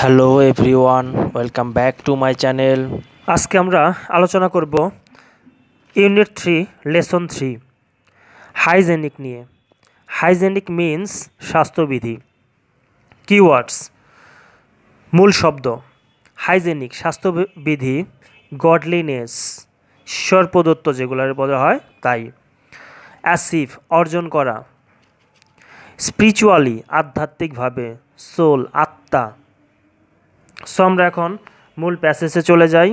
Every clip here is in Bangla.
Hello everyone, welcome back to my channel. আজকে আমরা আলোচনা করব ইউনিট 3 লেসন 3 হাইজেনিক নিয়ে। হাইজেনিক মিন্স স্বাস্থ্যবিধি। কিওয়ার্ডস, মূল শব্দ। হাইজেনিক স্বাস্থ্যবিধি, গডলিনেস ঈশ্বর প্রদত্ত যেগুলো বলা হয় তাই। অ্যাচিভ অর্জন করা, স্পিরিচুয়ালি আধ্যাত্মিকভাবে, সোল আত্মা। সো আমরা এখন মূল প্যাসেজে চলে যাই।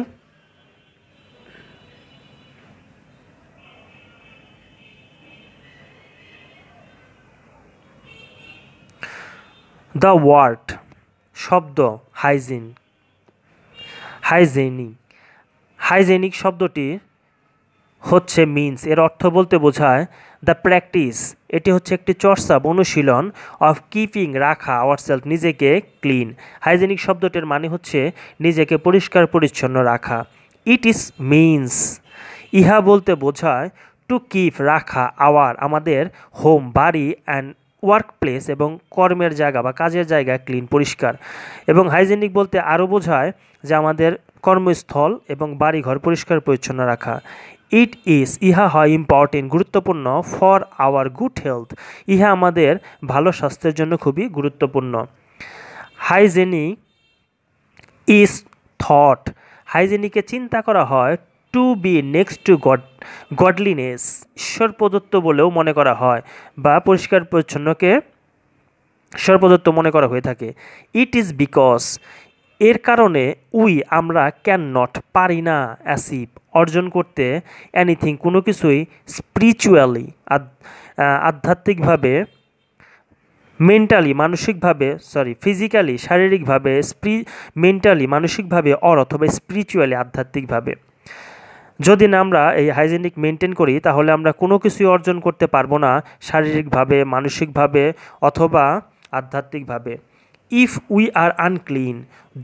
দ্য ওয়ার্ড শব্দ হাইজিন, হাইজেনিক। হাইজেনিক শব্দটি হচ্ছে মিন্স, এর অর্থ বলতে বোঝায় দ্য প্র্যাকটিস, এটি হচ্ছে একটি চর্চা বা অনুশীলন, অফ কিপিং রাখা, আওয়ারসেলফ নিজেকে ক্লিন। হাইজেনিক শব্দটির মানে হচ্ছে নিজেকে পরিষ্কার পরিচ্ছন্ন রাখা। ইট ইজ মিন্স, ইহা বলতে বোঝায় টু কিপ রাখা, আওয়ার আমাদের, হোম বাড়ি, অ্যান্ড ওয়ার্ক প্লেস এবং কর্মের জায়গা বা কাজের জায়গা ক্লিন পরিষ্কার। এবং হাইজেনিক বলতে আরও বোঝায় যে আমাদের কর্মস্থল এবং বাড়িঘর পরিষ্কার পরিচ্ছন্ন রাখা। ইট ইজ, ইহা হয় ইম্পর্টেন্ট গুরুত্বপূর্ণ, ফর আওয়ার গুড হেলথ, ইহা আমাদের ভালো স্বাস্থ্যের জন্য খুবই গুরুত্বপূর্ণ। হাইজেনিক ইজ থট, হাইজেনিকে চিন্তা করা হয় to be next to godliness ঈশ্বর প্রদত্ত বলেও মনে করা হয়, বা পরিষ্কার পরিচ্ছন্নকে ঈশ্বর প্রদত্ত মনে করা হয়ে থাকে। ইট ইজ বিকজ, এর কারণে, উই আমরা, ক্যান নট পারি না, অ্যাচিভ অর্জন করতে, এনিথিং কোনো কিছুই, স্পিরিচুয়ালি আধ্যাত্মিকভাবে, মেন্টালি মানসিকভাবে, ফিজিক্যালি শারীরিকভাবে, মেন্টালি মানসিকভাবে, অর অথবা স্পিরিচুয়ালি আধ্যাত্মিকভাবে। যদি না আমরা এই হাইজেনিক মেনটেন করি তাহলে আমরা কোনো কিছুই অর্জন করতে পারবো না, শারীরিকভাবে, মানসিকভাবে অথবা আধ্যাত্মিকভাবে। ইফ উই আর আনক্লিন,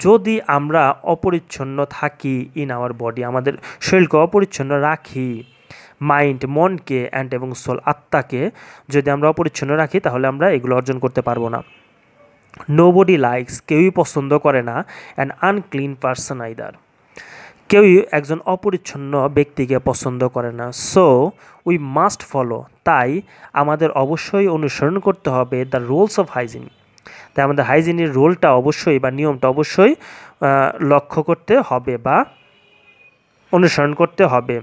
যদি আমরা অপরিচ্ছন্ন থাকি, ইন আওয়ার বডি আমাদের শরীরকে অপরিচ্ছন্ন রাখি, মাইন্ড মনকে, অ্যান্ড এবং সোল আত্মাকে, যদি আমরা অপরিচ্ছন্ন রাখি তাহলে আমরা এগুলো অর্জন করতে পারবো না। নোবডি লাইকস, কেউই পছন্দ করে না, অ্যান্ড আনক্লিন পারসন আইদার, কেউই একজন অপরিচ্ছন্ন ব্যক্তিকে পছন্দ করে না। সো উই মাস্ট ফলো, তাই আমাদের অবশ্যই অনুসরণ করতে হবে দ্য রুলস অফ হাইজিন, তাই আমাদের হাইজিনের রোলটা অবশ্যই বা নিয়মটা অবশ্যই লক্ষ্য করতে হবে বা অনুসরণ করতে হবে।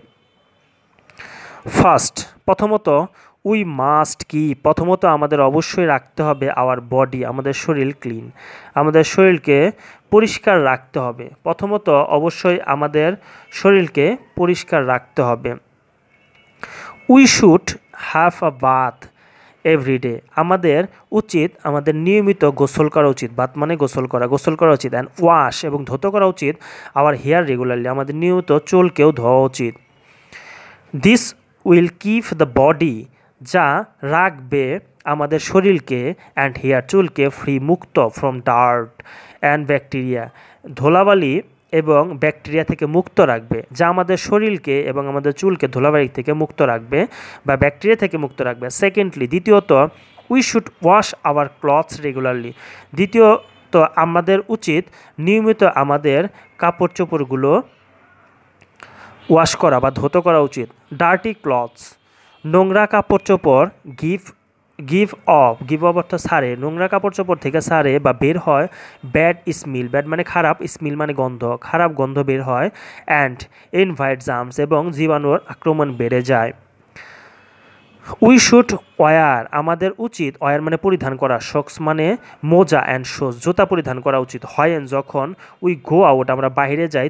ফার্স্ট, প্রথমত উই মাস্ট কি, প্রথমত আমাদের অবশ্যই রাখতে হবে আওয়ার বডি, আমাদের শরীর ক্লিন, আমাদের শরীরকে পরিষ্কার রাখতে হবে। প্রথমত অবশ্যই আমাদের শরীরকে পরিষ্কার রাখতে হবে। We should have a bath everyday, আমাদের উচিত, আমাদের নিয়মিত গোসল করা উচিত, বাত মানে গোসল করা উচিত, অ্যান্ড ওয়াশ এবং ধৌত করা উচিত আওয়ার হেয়ার রেগুলারলি, আমাদের নিয়মিত চুলকেও ধোয়া উচিত। This will keep the body, যা রাখবে আমাদের শরীরকে, অ্যান্ড হেয়ার চুলকে, ফ্রি মুক্ত ফ্রম ডার্ট অ্যান্ড ব্যাকটেরিয়া, ধুলাবালি এবং ব্যাকটেরিয়া থেকে মুক্ত রাখবে, যা আমাদের শরীরকে এবং আমাদের চুলকে ধুলাবালি থেকে মুক্ত রাখবে বা ব্যাকটেরিয়া থেকে মুক্ত রাখবে। সেকেন্ডলি, দ্বিতীয়ত we should wash our clothes regularly, দ্বিতীয়ত আমাদের উচিত নিয়মিত আমাদের কাপড় চোপড়গুলো ওয়াশ করা বা ধৌত করা উচিত। ডার্টি ক্লথস, নোংরা কাপড় চোপড়, গিভ অফ অর্থাৎ সারে, নোংরা কাপড় চোপড় থেকে সারে বা বের হয়, ব্যাড স্মেল, ব্যাড মানে খারাপ, স্মেল মানে গন্ধ, খারাপ গন্ধ বের হয়, অ্যান্ড ইনভাইট জার্মস এবং জীবাণুর আক্রমণ বেড়ে যায়। উই শুড ওয়ার, আমাদের উচিত, ওয়ার মানে পরিধান করা, শক্স মানে মোজা, অ্যান্ড শোজ জুতা পরিধান করা উচিত হয়, অ্যান্ড যখন উই গো আউট আমরা বাইরে যাই,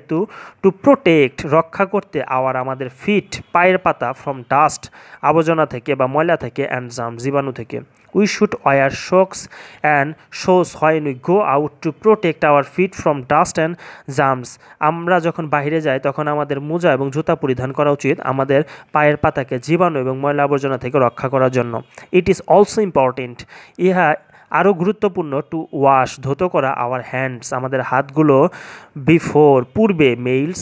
টু প্রোটেক্ট রক্ষা করতে আওয়ার আমাদের ফিট পায়ের পাতা, ফ্রম ডাস্ট আবর্জনা থেকে বা ময়লা থেকে, অ্যান্ড জাম জীবাণু থেকে। We should wear socks and shoes হয় we go out to protect our feet from dust and germs, আমরা যখন বাইরে যাই তখন আমাদের মোজা এবং জুতা পরিধান করা উচিত আমাদের পায়ের পাতাকে জীবাণু এবং ময়লা আবর্জনা থেকে রক্ষা করার জন্য। ইট ইজ অলসো ইম্পর্টেন্ট, ইহা আরও গুরুত্বপূর্ণ, টু ওয়াশ ধৌত করা আওয়ার হ্যান্ডস, আমাদের হাতগুলো, বিফোর পূর্বে মেইলস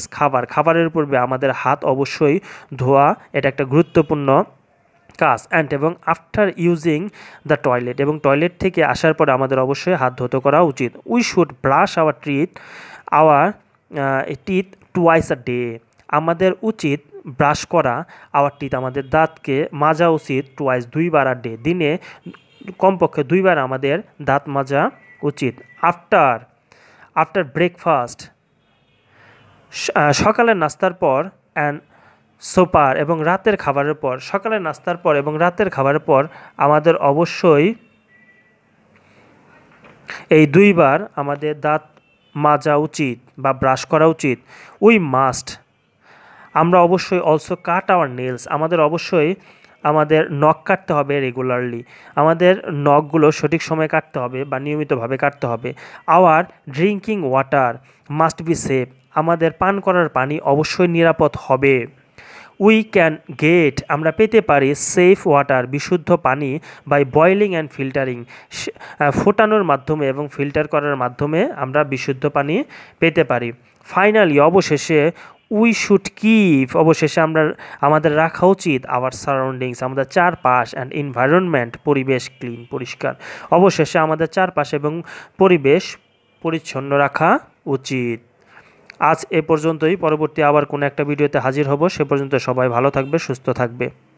খাবারের পূর্বে আমাদের হাত অবশ্যই ধোয়া, এটা একটা গুরুত্বপূর্ণ কাজ অ্যান্ড এবং আফটার ইউজিং দ্য টয়লেট এবং টয়লেট থেকে আসার পরে আমাদের অবশ্যই হাত ধুতে করা উচিত। We should brush our teeth twice a day. আমাদের উচিত ব্রাশ করা আওয়ার টিথ, আমাদের দাঁতকে মাজা উচিত টুয়াইস, দুইবার আ ডে, দিনে কমপক্ষে দুইবার আমাদের দাঁত মাজা উচিত। আফটার ব্রেকফাস্ট সকালের নাস্তার পর অ্যান্ড সোপার এবং রাতের খাবারের পর, সকালের নাস্তার পর এবং রাতের খাবারের পর আমাদের অবশ্যই এই দুইবার আমাদের দাঁত মাজা উচিত বা ব্রাশ করা উচিত। উই মাস্ট আমরা অবশ্যই অলসো কাট আওয়ার নেলস, আমাদের অবশ্যই আমাদের নখ কাটতে হবে রেগুলারলি, আমাদের নখগুলো সঠিক সময়ে কাটতে হবে বা নিয়মিতভাবে কাটতে হবে। Our drinking water must be safe, আমাদের পান করার পানি অবশ্যই নিরাপদ হবে। উই ক্যান গেট আমরা পেতে পারি সেফ ওয়াটার বিশুদ্ধ পানি বাই বয়লিং অ্যান্ড ফিল্টারিং, ফোটানোর মাধ্যমে এবং ফিল্টার করার মাধ্যমে আমরা বিশুদ্ধ পানি পেতে পারি। ফাইনালি অবশেষে উই শুড কিপ অবশেষে আমরা আমাদের রাখা উচিত আওয়ার সারাউন্ডিংস আমাদের চারপাশ অ্যান্ড এনভায়রনমেন্ট পরিবেশ ক্লিন পরিষ্কার, অবশেষে আমাদের চারপাশ এবং পরিবেশ পরিচ্ছন্ন রাখা উচিত। আজ এ পর্যন্তই, পরবর্তী আবার কোনো একটা ভিডিওতে হাজির হব, সে পর্যন্ত সবাই ভালো থাকবে, সুস্থ থাকবে।